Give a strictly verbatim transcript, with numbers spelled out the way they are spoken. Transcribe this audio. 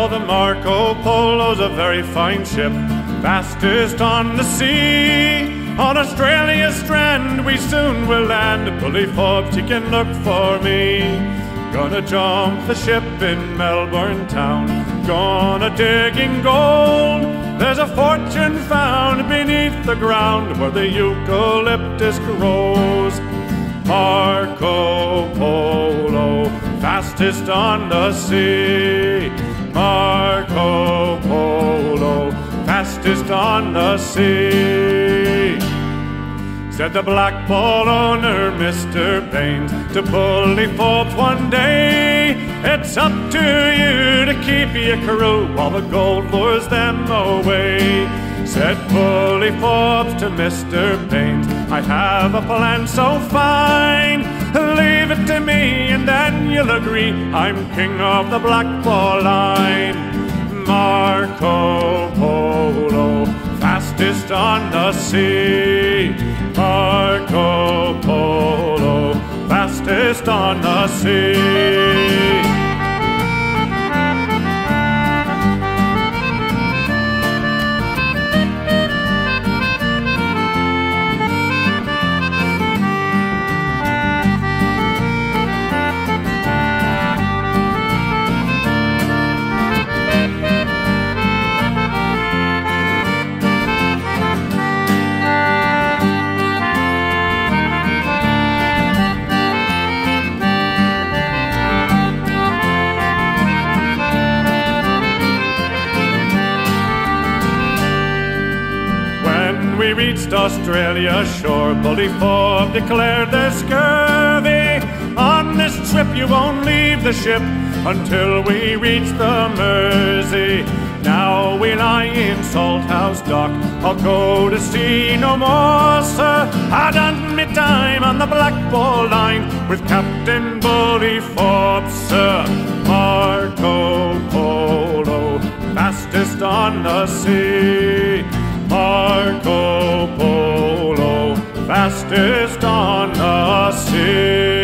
Oh, the Marco Polo's a very fine ship, fastest on the sea. On Australia's strand we soon will land. Bully Forbes, you can look for me. Gonna jump the ship in Melbourne town, gonna dig in gold. There's a fortune found beneath the ground where the eucalyptus grows. Marco Polo, fastest on the sea. Marco Polo, fastest on the sea. Said the black ball owner, Mister Paint, to Bully Forbes one day, "It's up to you to keep your crew while the gold lures them away." Said Bully Forbes to Mister Paint, "I have a plan so fine. Leave it to me and then you'll agree I'm king of the black ball line." Marco Polo, fastest on the sea. Marco Polo, fastest on the sea. We reached Australia's shore, Bully Forbes declared there's scurvy. On this trip you won't leave the ship until we reach the Mersey. Now we lie in Salt House dock, I'll go to sea no more, sir. I done me time on the black ball line with Captain Bully Forbes, sir. Marco Polo, fastest on the sea. Marco Polo, fastest on the sea.